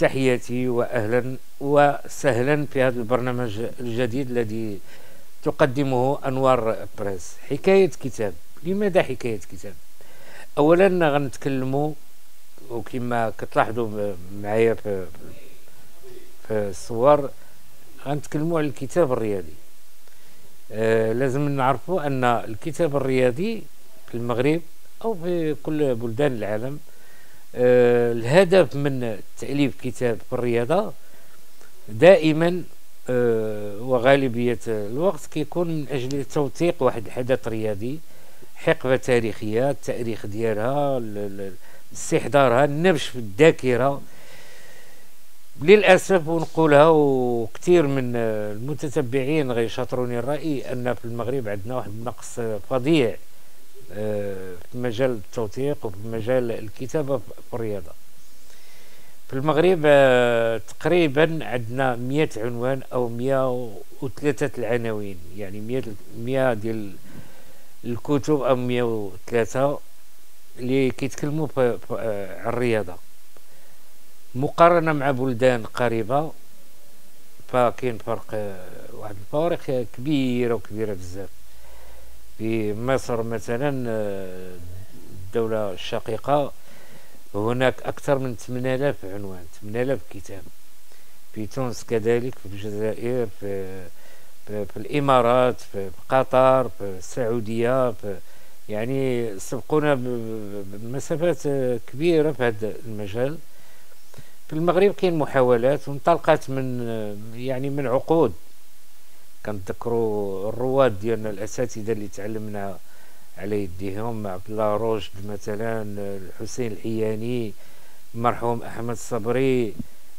تحياتي وأهلا وسهلا في هذا البرنامج الجديد الذي تقدمه أنوار بريس. حكاية كتاب. لماذا حكاية كتاب؟ أولا غنتكلموا وكما كتلاحظوا معايا في الصور غنتكلموا على الكتاب الرياضي. لازم نعرفوا أن الكتاب الرياضي في المغرب أو في كل بلدان العالم الهدف من تأليف كتاب في الرياضة دائما وغالبية الوقت كيكون من أجل توثيق واحد الحدث رياضي، حقبة تاريخية، التاريخ ديالها، استحضارها، النبش في الذاكرة. للأسف ونقولها وكثير من المتتبعين غيشاطروني الرأي أن في المغرب عندنا واحد النقص فظيع في مجال التوثيق وفي مجال الكتابة في الرياضة. في المغرب تقريبا عندنا 100 عنوان أو 103 العناوين، يعني 100 ديال الكتب أو 103 اللي كيتكلموا على الرياضة. مقارنة مع بلدان قريبة فكاين فرق، واحد الفوارق كبيرة وكبيرة بزاف. في مصر مثلا الدولة الشقيقة هناك أكثر من 8000 عنوان، 8000 كتاب. في تونس كذلك، في الجزائر، في الإمارات، في قطر، في السعودية، يعني سبقونا بمسافات كبيرة في هذا المجال. في المغرب كاين محاولات وانطلقت من عقود. كنتذكروا الرواد ديالنا، الاساتذه اللي تعلمنا على يديهم، عبد الله رشد مثلا، الحسين الحياني، المرحوم احمد الصبري،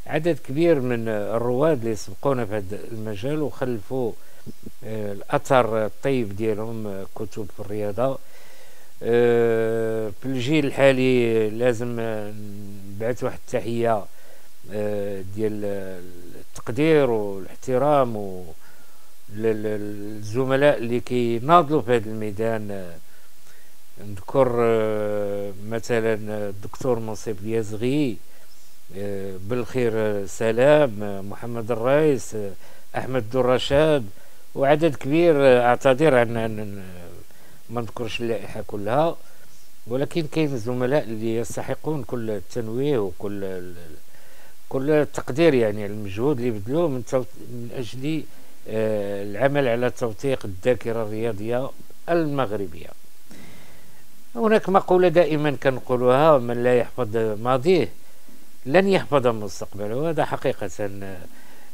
عدد كبير من الرواد اللي سبقونا في هذا المجال وخلفوا الاثر الطيب ديالهم، كتب في الرياضه. في الجيل الحالي لازم نبعث واحد التحيه ديال التقدير والاحترام للزملاء اللي كيناضلوا في هذا الميدان. نذكر مثلا الدكتور منصف اليازغي، بالخير سلام، محمد الرئيس، احمد الرشاد، وعدد كبير. اعتذر عن ما نذكرش اللائحه كلها، ولكن كاين زملاء اللي يستحقون كل التنويه وكل التقدير، يعني المجهود اللي بذلوه من اجل العمل على توثيق الذاكرة الرياضية المغربية. هناك مقولة دائما كنقولها: من لا يحفظ ماضيه لن يحفظ مستقبله، وهذا حقيقة.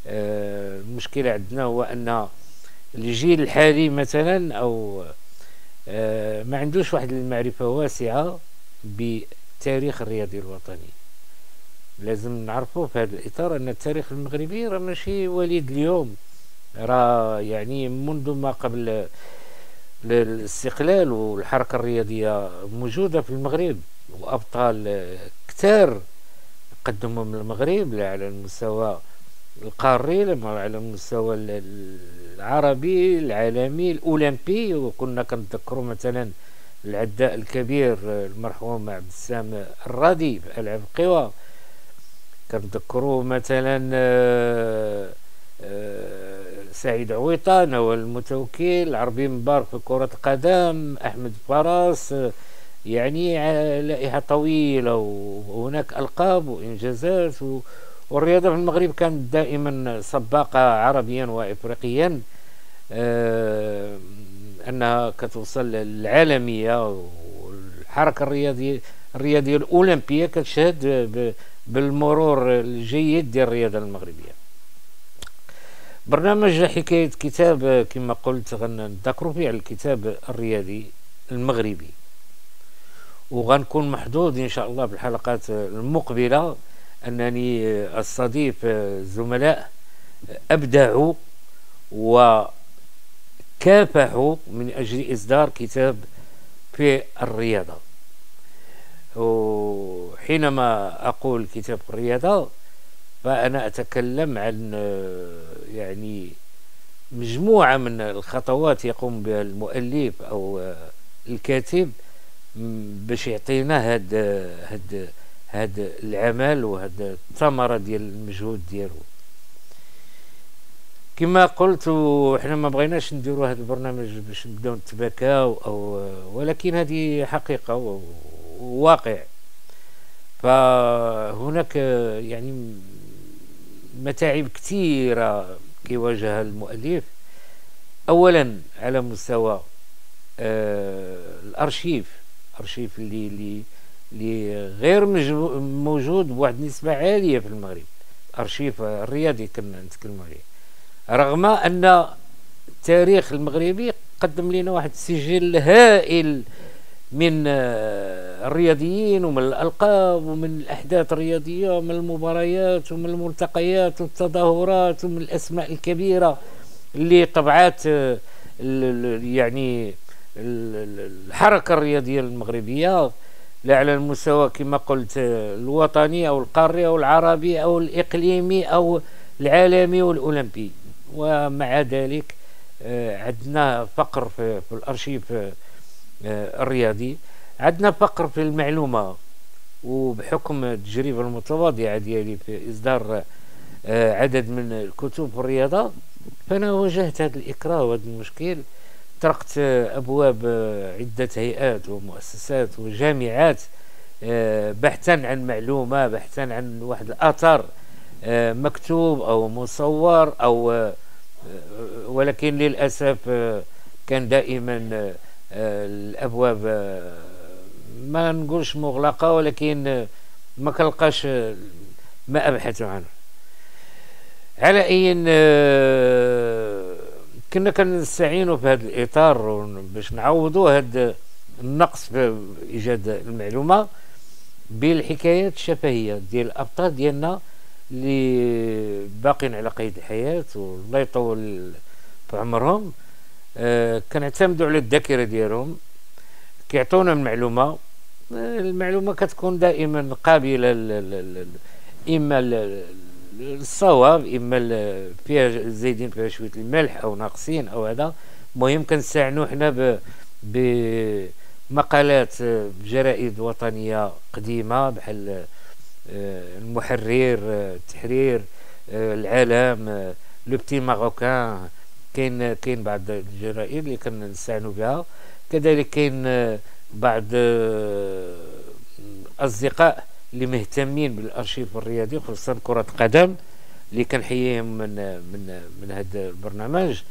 المشكلة عندنا هو أن الجيل الحالي مثلا أو ما عندوش واحد المعرفة واسعة بالتاريخ الرياضي الوطني. لازم نعرفوا في هذا الإطار أن التاريخ المغربي راه ماشي وليد اليوم، راه يعني منذ ما قبل الاستقلال والحركة الرياضية موجودة في المغرب، وأبطال كتار قدموا من المغرب، لا على المستوى القاري لا على المستوى العربي العالمي الأولمبي. وكنا كنتذكروا مثلا العداء الكبير المرحوم عبد السلام الرادي في ألعاب القوى، كنتذكروا مثلا سعيد عويطة، نوال المتوكل، عربي مبارك في كرة القدم، أحمد فراس، يعني لائحة طويلة وهناك ألقاب وإنجازات. والرياضة في المغرب كانت دائما سباقة عربيا وإفريقيا، أنها كتوصل للعالمية. والحركة الرياضية الأولمبية كتشهد بالمرور الجيد ديال الرياضة المغربية. برنامج حكاية كتاب كما قلت غنذكروا فيه على الكتاب الرياضي المغربي، وغنكون محظوظ إن شاء الله بالحلقات المقبلة أنني أستضيف زملاء أبدعوا وكافحوا من أجل إصدار كتاب في الرياضة. وحينما أقول كتاب الرياضة فأنا أتكلم عن يعني مجموعة من الخطوات يقوم بها المؤلف أو الكاتب باش يعطينا هاد هذا العمل وهذا الثمره ديال المجهود ديالو. كما قلت وحنا ما بغيناش نديروا هذا البرنامج باش نبداو نتباكاو او، ولكن هذه حقيقه وواقع. فهناك يعني متاعب كثيره كيواجهها المؤلف، اولا على مستوى الارشيف، ارشيف اللي غير موجود بواحد النسبه عاليه في المغرب، الارشيف الرياضي كنتكلموا عليه، رغم ان التاريخ المغربي قدم لنا واحد السجل هائل من الرياضيين ومن الالقاب ومن الاحداث الرياضيه ومن المباريات ومن الملتقيات والتظاهرات ومن الاسماء الكبيره اللي طبعات يعني الحركه الرياضيه المغربيه، لا على المستوى كما قلت الوطني او القاري او العربي او الاقليمي او العالمي والاولمبي. ومع ذلك عندنا فقر في الارشيف الرياضي، عندنا فقر في المعلومه، وبحكم التجربه المتواضعه ديالي في اصدار عدد من الكتب في الرياضه، فانا واجهت هذا الاكراه وهذا المشكل، طرقت ابواب عده هيئات ومؤسسات وجامعات بحثا عن معلومه، بحثا عن واحد الاثر مكتوب او مصور او، ولكن للاسف كان دائما الابواب ما نقولش مغلقه، ولكن ما كنلقاش ما ابحث عنه. على اي كنا كنستعينوا في هذا الاطار باش نعوضوا هذا النقص في ايجاد المعلومه بالحكايات الشفهيه ديال الابطال ديالنا اللي باقين على قيد الحياه والله يطول في عمرهم. كنعتمدوا على الذاكره ديالهم، كيعطونا المعلومه، المعلومه كتكون دائما قابله اما الصواب اما فيها زايدين فيها شويه الملح او ناقصين او هذا. المهم كنستعنوا حنا بمقالات بجرائد وطنيه قديمه بحال المحرر، التحرير، العالم، لو بتي ماروكان، كاين بعض الجرائد اللي كنستعنوا بها. كذلك كاين بعض الاصدقاء اللي مهتمين بالارشيف الرياضي خصوصا كرة القدم، اللي كنحييهم من هذا البرنامج،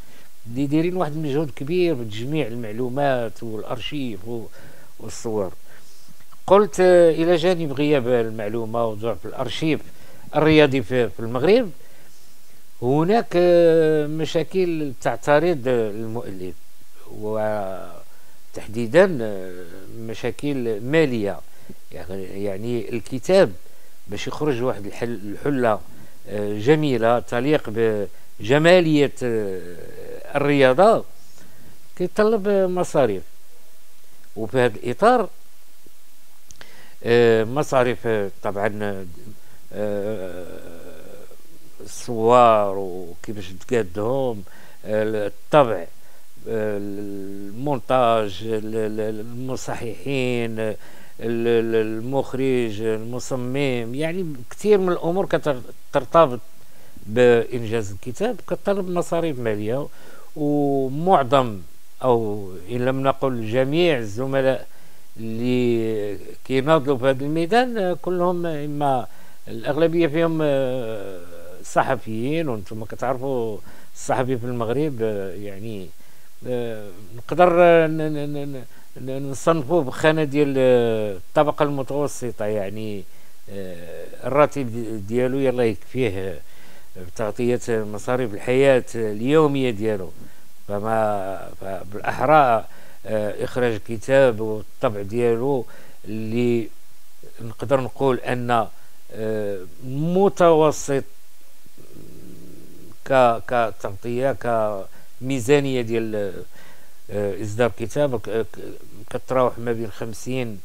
اللي دايرين واحد المجهود كبير بتجميع المعلومات والارشيف والصور. قلت الى جانب غياب المعلومه وضعف الارشيف الرياضي في المغرب، هناك مشاكل تعترض المؤلف، وتحديدا مشاكل ماليه. يعني الكتاب باش يخرج واحد الحله جميله تليق بجماليه الرياضه كيطلب مصاريف، وفي هذا الاطار مصاريف طبعا الصور وكيفاش تقادهم، الطبع، المونتاج، المصححين، المخرج، المصمم، يعني كثير من الامور كترتبط بانجاز الكتاب كتطلب مصاريف ماليه. ومعظم او ان لم نقل جميع الزملاء اللي كيناضلوا في هذا الميدان كلهم، اما الاغلبيه فيهم صحفيين، وانتم كتعرفوا الصحفي في المغرب يعني نقدر نصنفوه بخانه ديال الطبقه المتوسطه، يعني الراتب ديالو يلا يكفيه بتغطيه مصاريف الحياه اليوميه ديالو، فما بالاحرى اخراج كتاب والطبع ديالو اللي نقدر نقول ان متوسط كتغطيه كميزانيه ديال اصدار كتاب كتراوح ما بين 50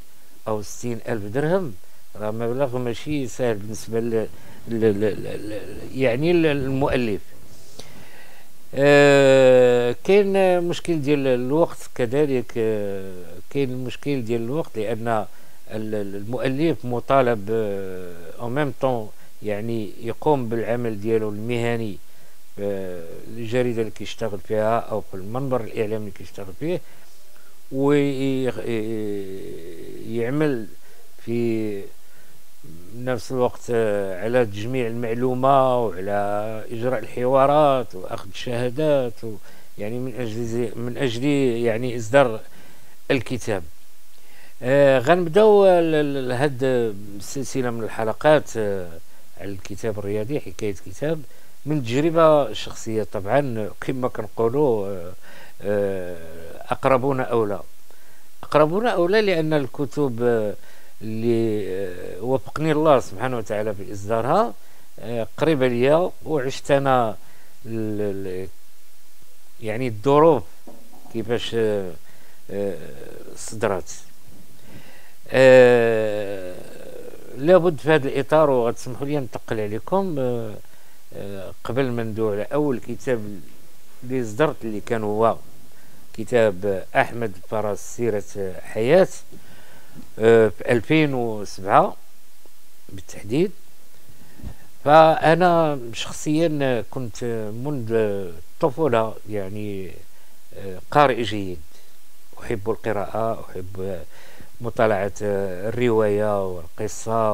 او 60 ألف درهم. راه مبلغ ماشي سهل بالنسبه يعني المؤلف. كاين مشكل ديال الوقت كذلك، كاين المشكل ديال الوقت لان المؤلف مطالب او ميم طون يعني يقوم بالعمل ديالو المهني الجريده اللي كيشتغل فيها او في المنبر الاعلامي اللي كيشتغل فيه، ويعمل في نفس الوقت على تجميع المعلومه وعلى اجراء الحوارات واخذ الشهادات، يعني من اجل يعني اصدار الكتاب. غنبداو هاد السلسله من الحلقات على الكتاب الرياضي، حكايه كتاب من تجربه شخصيه طبعا، كما كنقولوا اقربنا اولى لان الكتب اللي وفقني الله سبحانه وتعالى في اصدارها قريبه ليا، وعشت انا يعني الظروف كيفاش صدرات. لابد في هذا الاطار، وغتسمحوا لي ننتقل عليكم قبل ما ندوي على اول كتاب اللي صدرت، اللي كان هو كتاب احمد فراس سيره حياه في 2007 بالتحديد. فانا شخصيا كنت منذ الطفوله يعني قارئ جيد، احب القراءه، احب مطالعه الروايه والقصه،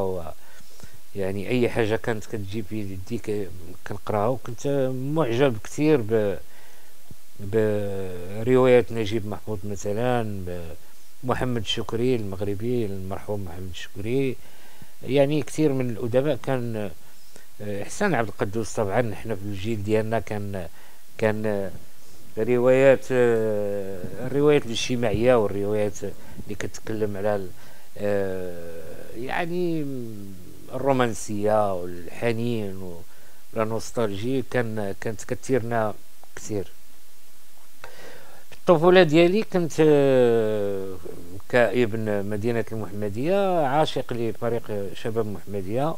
ويعني اي حاجه كانت كتجي في يدي كنقراها، وكنت معجب كثير بروايات نجيب محمود مثلا، محمد شكري المغربي المرحوم محمد شكري، يعني كثير من الادباء. كان إحسان عبد القدوس طبعا، احنا في الجيل ديالنا كان الروايات الاجتماعيه والروايات اللي كتكلم على يعني الرومانسيه والحنين والنوستالجي، كانت كتيرنا كثير. في الطفوله ديالي كنت كابن مدينه المحمديه عاشق لفريق شباب المحمديه،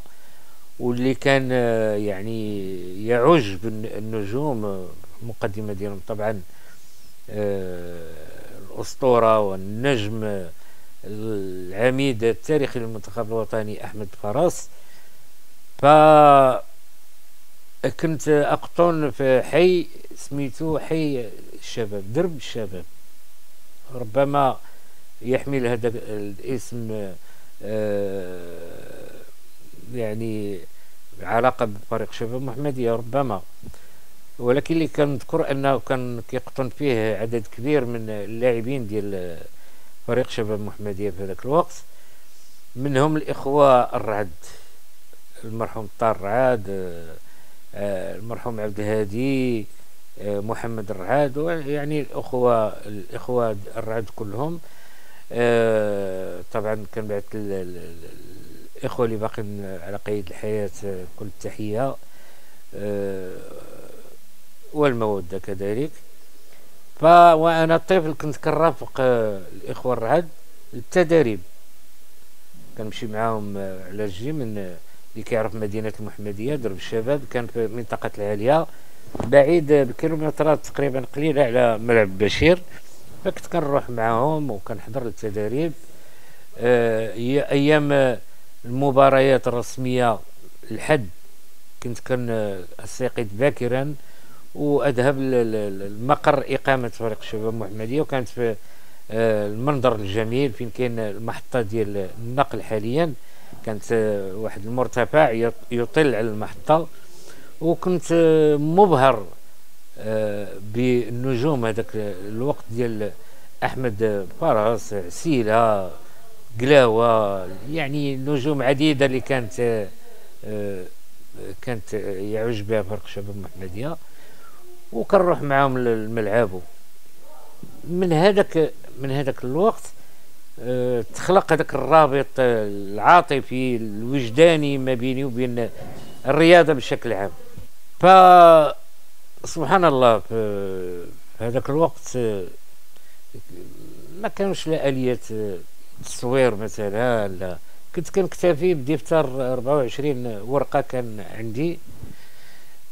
واللي كان يعني يعج بالنجوم، المقدمه ديالهم طبعا الاسطوره والنجم العميد التاريخي للمنتخب الوطني احمد فراس. فكنت اقطن في حي سميتو حي الشباب، درب الشباب، ربما يحمل هذا الاسم يعني علاقه بفريق شباب محمديه ربما، ولكن اللي كنذكر انه كان كيقطن فيه عدد كبير من اللاعبين ديال فريق شباب محمديه في هذاك الوقت، منهم الاخوه الرعد، المرحوم طار رعد، المرحوم عبد الهادي محمد الرعد، ويعني الاخوه الرعد كلهم. طبعا كنبعث الاخوه اللي باقيين على قيد الحياه كل التحيه والموده كذلك. وانا طفل كنت كنرافق الاخوه الرعد للتدريب، كنمشي معاهم على الجيم، من اللي كيعرف مدينه المحمديه درب الشباب كان في منطقه العاليه، بعيد بكيلومترات تقريبا قليله على ملعب بشير، فكنت كنروح معاهم وكنحضر للتدريب. ايام المباريات الرسميه الحد كنت كنستيقظ باكرا واذهب لمقر اقامه فريق الشباب المحمديه، وكانت في المنظر الجميل فين كاين المحطه ديال النقل حاليا، كانت واحد المرتفع يطل على المحطه، وكنت مبهر بالنجوم هذاك الوقت ديال احمد فراس، سيلة قلاوة، يعني نجوم عديده اللي كانت يعج بها فريق الشباب المحمديه، وكنروح معاهم للملعب. من هذاك الوقت تخلق هذاك الرابط العاطفي الوجداني ما بيني وبين الرياضه بشكل عام. ف سبحان الله في هذاك الوقت ما كانوش لا آلية تصوير مثلا، لا، كنت كنكتفي بدفتر 24 ورقه كان عندي،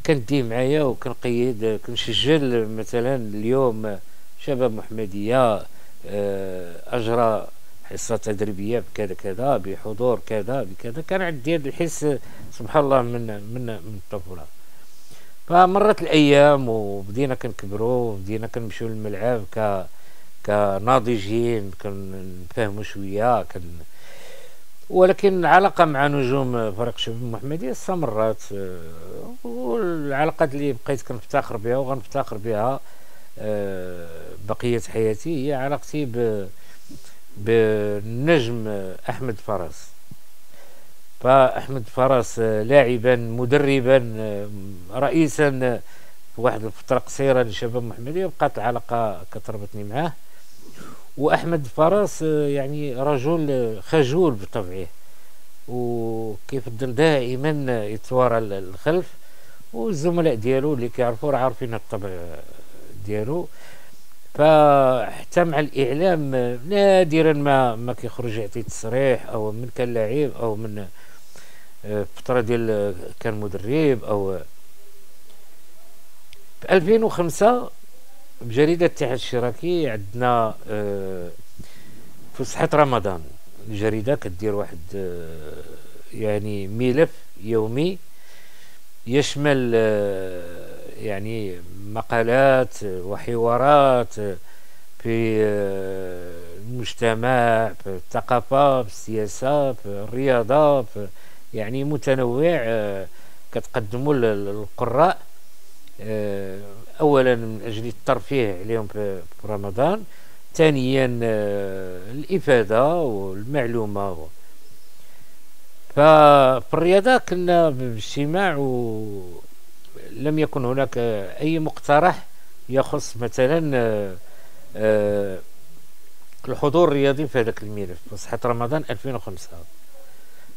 كنديه معايا وكنقيد، كنسجل مثلا اليوم شباب محمديه اجرى حصه تدريبيه بكذا كذا بحضور كذا بكذا، كان عندي هذا الحس سبحان الله من الطفوله. فمرت الايام وبدينا كنكبروا وبدينا كنمشيو للملعب كناضجين كنفهموا شويه ولكن العلاقه مع نجوم فريق شباب المحمديه استمرت، والعلاقات اللي بقيت كنفتخر بها وغنفتخر بها بقيه حياتي هي علاقتي بالنجم أحمد فراس. فأحمد فراس لاعبا مدربا رئيسا في واحد الفترة قصيرة لشباب المحمدية بقات العلاقة كتربطني معاه. وأحمد فراس يعني رجل خجول بطبعه وكيف دائما يتوارى الخلف، والزملاء ديالو اللي كيعرفوه راه عارفين الطبع ديالو. فحتى مع الاعلام نادرا ما كيخرج يعطي تصريح او من كان لاعب او من فتره ديال كان مدرب. او في 2005 بجريده الاتحاد الاشتراكي عندنا فسحه رمضان، الجريده كدير واحد يعني ملف يومي يشمل يعني مقالات وحوارات في المجتمع، في الثقافة، في السياسة، في الرياضة، في يعني متنوع كتقدموا للقراء أولا من أجل الترفيه عليهم في رمضان، ثانيا الإفادة والمعلومة. ففي الرياضة كنا باجتماع لم يكن هناك أي مقترح يخص مثلا الحضور الرياضي في هذاك الملف فصحة رمضان 2005.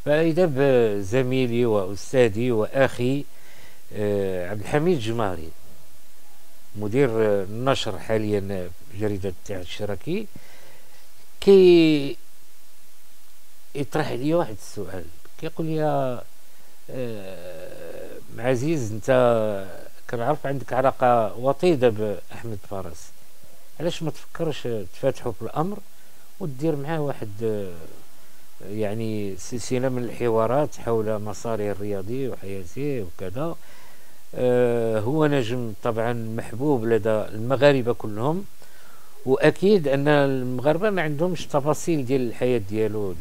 فإذا بزميلي وأستاذي وأخي عبد الحميد جماهري مدير النشر حاليا في جريدة الاتحاد الاشتراكي كي يطرح لي واحد السؤال، كيقول لي عزيز انت كنعرف عندك علاقه وطيده باحمد فراس، علاش ما تفكرش تفاتحوا في الامر ودير معاه واحد يعني سلسله من الحوارات حول مساره الرياضي وحياته وكذا. هو نجم طبعا محبوب لدى المغاربه كلهم، واكيد ان المغاربه ما عندهمش تفاصيل ديال الحياه ديالو.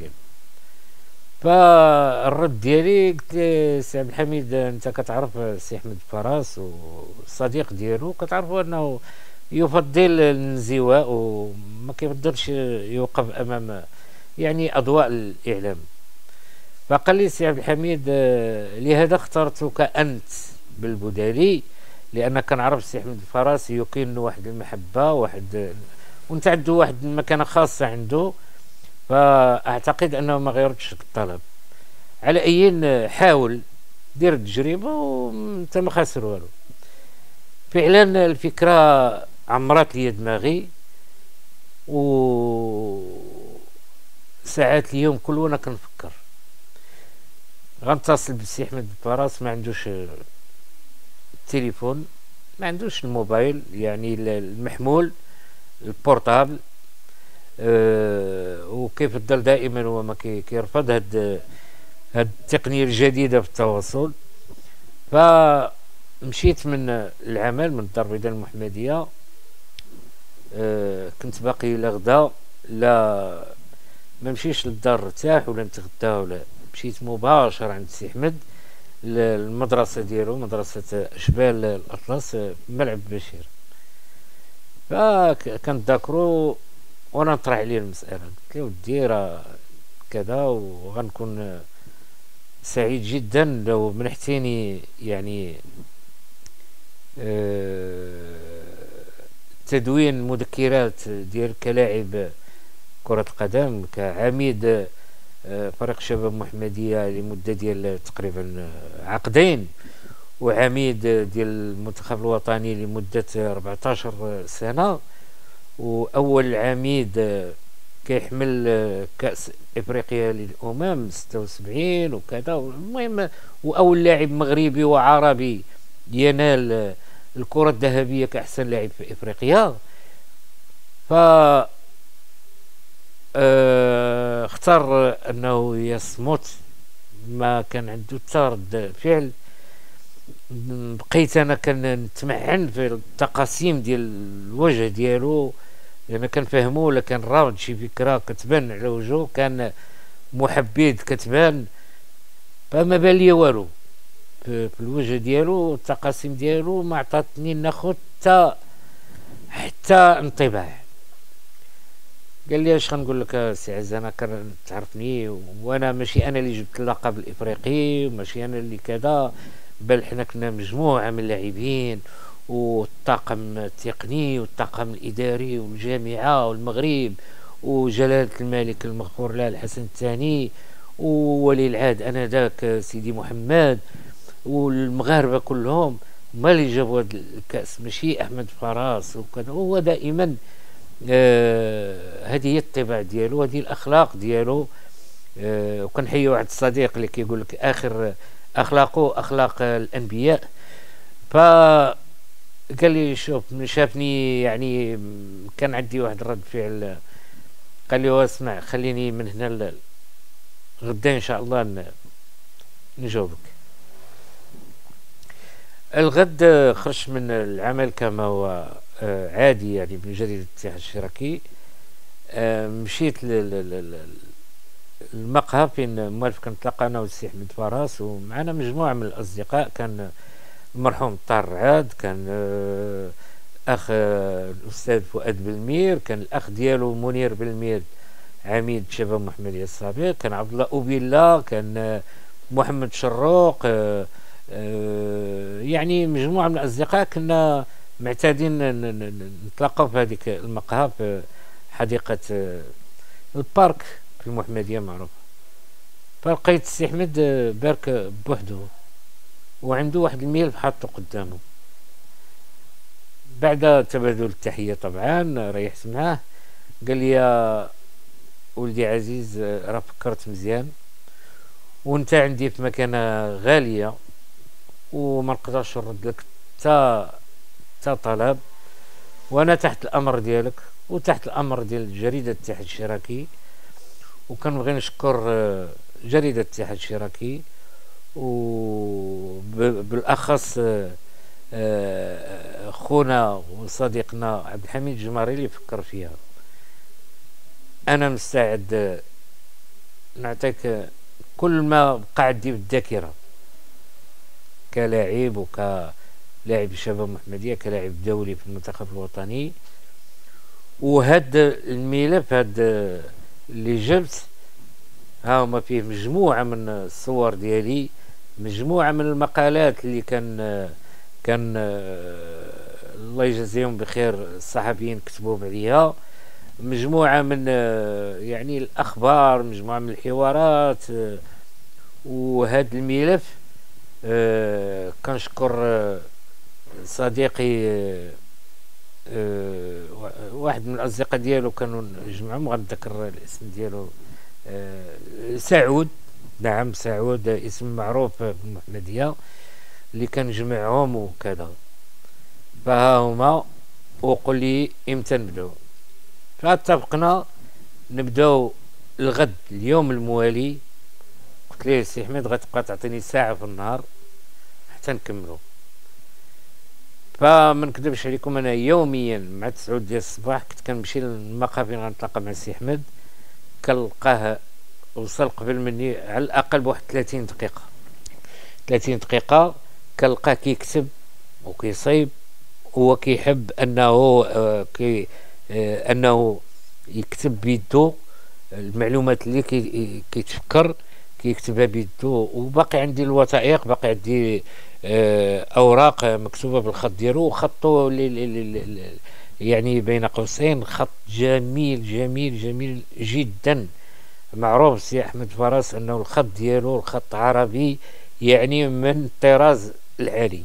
فالرد ديالي قلت لي سي عبد الحميد انت كتعرف سي احمد فراس والصديق ديالو كتعرفوا انه يفضل الانزواء وما كيفضلش يوقف امام يعني اضواء الاعلام. فقال لي سي عبد الحميد لهذا اخترتك انت بالبدالي، لانك كنعرف سي احمد فراس يكن واحد المحبه واحد وانت عنده واحد المكانه خاصه عنده، فاعتقد انه ما غيردش الطلب. على اي حاول دير التجربه وانت ما خاسر والو. فعلا الفكره عمرت لي دماغي، و ساعات اليوم كل وانا كنفكر غنتصل بالسي احمد فراس ما عندوش التليفون، ما عندوش الموبايل يعني المحمول البورتابل، وكيف الدل دائما هو ما كيرفض هاد التقنيه الجديده في التواصل. فمشيت من العمل من الدار البيضاء المحمديه، كنت باقي لا غدا لا ما نمشيش للدار نرتاح ولا نتغدا ولا، مشيت مباشره عند سي احمد للمدرسه ديالو، مدرسه أشبال الأطلس في ملعب بشير. فكنتذكرو وانا نطرح عليه المسألة، قلت له ودي راه كذا وغنكون سعيد جدا لو منحتيني يعني تدوين مذكرات ديالك كلاعب كرة القدم كعميد فريق شباب المحمدية لمدة ديال تقريبا عقدين وعميد ديال المنتخب الوطني لمدة 14 سنة وأول عميد كيحمل كأس إفريقيا للأمم 76 وكذا. المهم وأول لاعب مغربي وعربي ينال الكرة الذهبية كأحسن لاعب في إفريقيا. ف اختار انه يصمت، ما كان عنده حتى رد فعل. بقيت انا كنتمعن في التقاسيم ديال الوجه ديالو، لان كنفهمو ولا كان رافض شي فكره كتبان على وجهه، كان محبيد كتبان، فما بالي والو في الوجه ديالو. التقاسيم ديالو ما عطاتني ناخد حتى انطباع. قال لي اش غنقول لك سي عز، انا كتعرفني وانا ماشي انا اللي جبت اللقب الافريقي وماشي انا اللي كذا، بل حنا كنا مجموعه من اللاعبين والطاقم التقني والطاقم الاداري والجامعه والمغرب وجلاله الملك المغفور له الحسن الثاني وولي العهد انا ذاك سيدي محمد والمغاربه كلهم، هما اللي جابوا هذا الكاس ماشي احمد فراس. وكان هو دائما هذه هي الطباع ديالو، هذه الاخلاق ديالو. وكنحيي واحد الصديق اللي كيقول لك اخر اخلاقه اخلاق الانبياء. ف قال لي شوف، شافني يعني كان عندي واحد رد فعل، قال لي اسمع خليني من هنا غدا ان شاء الله نجاوبك. الغد خرجت من العمل كما هو عادي يعني من جريدة الاتحاد الاشتراكي، مشيت للمقهى فين موالف كنتلاقى انا والسي احمد فراس ومعنا مجموعه من الاصدقاء. كان المرحوم طار رعد، كان اخ الاستاذ فؤاد بالمير، كان الاخ ديالو منير بالمير عميد شباب المحمدية السابق، كان عبد الله أوبي، كان محمد شروق، يعني مجموعه من الاصدقاء. كنا معتادين نتلاقاو في هذيك المقهى في حديقه البارك في المحمديه معروفه. فلقيت السي احمد بارك بوحدو وعنده واحد الملف حاطو قدامه. بعد تبادل التحيه طبعا ريحت معاه، قال لي يا ولدي عزيز راه فكرت مزيان وانت عندي في مكانه غاليه وما نقدرش نرد لك حتى طلب، وانا تحت الامر ديالك وتحت الامر ديال جريده الاتحاد الاشتراكي، وكنبغي نشكر جريده الاتحاد الاشتراكي وبالاخص خونا وصديقنا عبد الحميد جماهري اللي فكر فيها. انا مستعد نعطيك كل ما بقى عندي بالذاكره كلاعب وكلاعب شباب المحمدية، كلاعب دولي في المنتخب الوطني. وهاد الملف هاد اللي جبت ها هما فيه مجموعة من الصور ديالي، مجموعة من المقالات اللي كان الله يجازيهم بخير الصحفيين كتبوهم عليها، مجموعة من يعني الأخبار، مجموعة من الحوارات. وهاد الملف كنشكر صديقي واحد من الاصدقاء ديالو كانوا نجمعهم، غنذكر الاسم ديالو، سعود، نعم سعود اسم معروف في المحمديه، اللي كان جمعهم وكذا. فها هما وقل لي امتى نبداو، فاتفقنا نبداو الغد اليوم الموالي. قلت ليه السي حميد غتبقى تعطيني ساعة في النهار حتى نكملو. فما نكذبش عليكم، انا يوميا مع 9 ديال الصباح كنت كنمشي للمقهى فين غنتلاقى مع السي حميد، كنلقاه وصل قبل مني على الاقل بواحد 30 دقيقة. كنلقاه كيكتب وكيصيب، هو كيحب انه انه يكتب بيدو المعلومات اللي كيتفكر كيكتبها بيدو. وباقي عندي الوثائق، باقي عندي اوراق مكتوبه بالخط ديالو، وخطو يعني بين قوسين خط جميل جميل جميل جدا. معروف السي احمد فراس انه الخط ديالو الخط عربي يعني من الطراز العالي.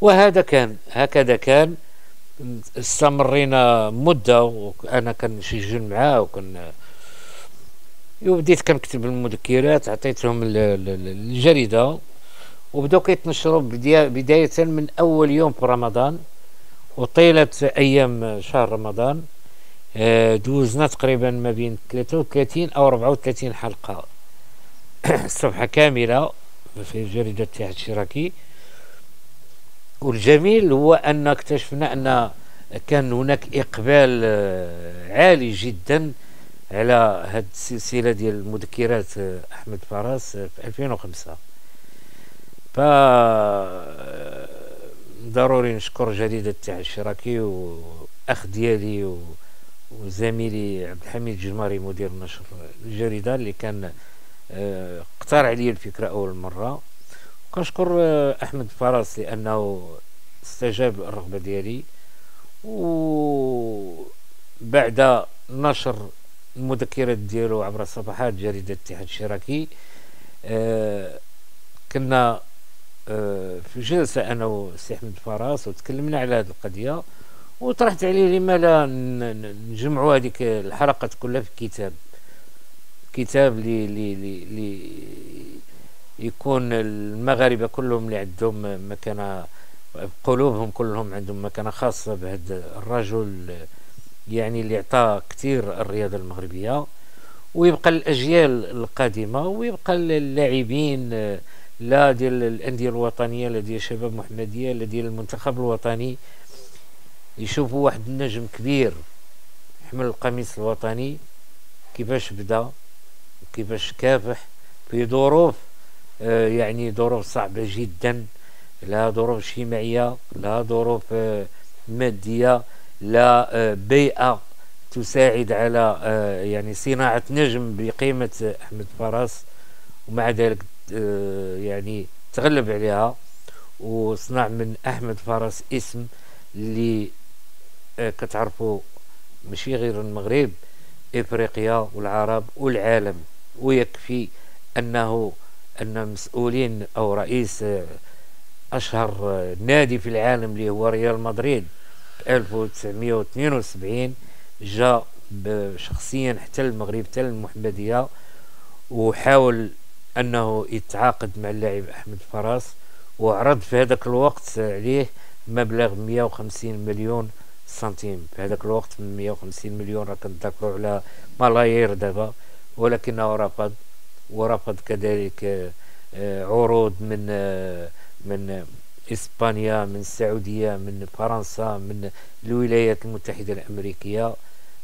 وهذا كان هكذا كان، استمرينا مده وانا كنسجل معاه وبديت كنكتب المذكرات، عطيتهم الجريده وبداو كيتنشروا بدايه من اول يوم في رمضان وطيله ايام شهر رمضان دوزنا تقريبا ما بين 33 او 34 حلقه صفحه كامله في جريده الاتحاد الاشتراكي. والجميل هو ان اكتشفنا ان كان هناك اقبال عالي جدا على هذه السلسله ديال مذكرات احمد فراس في 2005. ف ضروري نشكر جريده الاتحاد الاشتراكي واخ ديالي وزميلي عبد الحميد جماهري مدير نشر الجريده اللي كان اقترح علي الفكره اول مره. وكنشكر احمد فراس لانه استجاب للرغبه ديالي، وبعد نشر المذكرات ديالو عبر صفحات جريده الاتحاد الاشتراكي كنا في جلسه انا وسي احمد فراس وتكلمنا على هذه القضيه، وطرحت عليه لما لا نجمعوا هذيك الحلقات كلها في كتاب لي يكون المغاربه كلهم اللي عندهم مكانه، قلوبهم كلهم عندهم مكانه خاصه بهذا الرجل، يعني اللي عطى كثير الرياضه المغربيه، ويبقى الاجيال القادمه، ويبقى اللاعبين لا ديال الانديه الوطنيه لا ديال شباب محمديه لا ديال المنتخب الوطني يشوفوا واحد النجم كبير يحمل القميص الوطني كيفاش بدا وكيفاش كافح في ظروف يعني ظروف صعبه جدا، لا ظروف اجتماعيه لا ظروف ماديه لا بيئه تساعد على يعني صناعه نجم بقيمه احمد فراس، ومع ذلك يعني تغلب عليها وصنع من احمد فراس اسم اللي كتعرفوا ماشي غير المغرب، افريقيا والعرب والعالم. ويكفي ان مسؤولين او رئيس اشهر نادي في العالم اللي هو ريال مدريد 1972 جاء شخصيا حتى المغرب حتى المحمديه، وحاول انه يتعاقد مع اللاعب احمد فراس، وعرض في هذاك الوقت عليه مبلغ 150 مليون سنتيم. في هذاك الوقت 150 مليون راه كنتذكروا على ملايير دابا، ولكنه رفض، ورفض كذلك عروض من اسبانيا من السعوديه من فرنسا من الولايات المتحده الامريكيه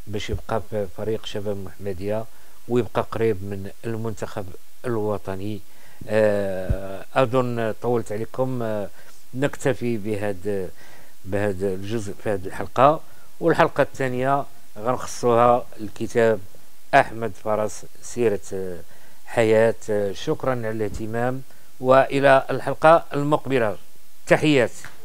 باش يبقى في فريق شباب المحمديه ويبقى قريب من المنتخب الوطني. اظن طولت عليكم، نكتفي بهذا الجزء في هذه الحلقه، والحلقه الثانيه غنخصوها الكتاب احمد فراس سيره حياه. شكرا على الاهتمام، والى الحلقه المقبله، تحياتي.